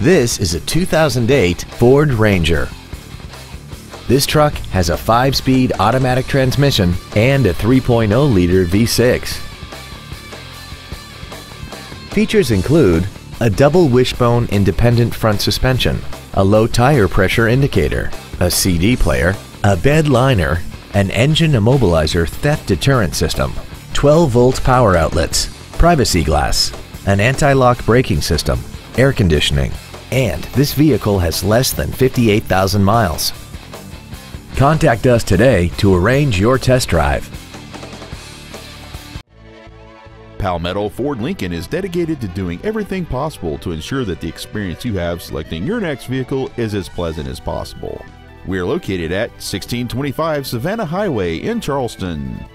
This is a 2008 Ford Ranger. This truck has a 5-speed automatic transmission and a 3.0-liter V6. Features include a double wishbone independent front suspension, a low tire pressure indicator, a CD player, a bed liner, an engine immobilizer theft deterrent system, 12-volt power outlets, privacy glass, an anti-lock braking system, air conditioning, and this vehicle has less than 58,000 miles. Contact us today to arrange your test drive. Palmetto Ford Lincoln is dedicated to doing everything possible to ensure that the experience you have selecting your next vehicle is as pleasant as possible. We are located at 1625 Savannah Highway in Charleston.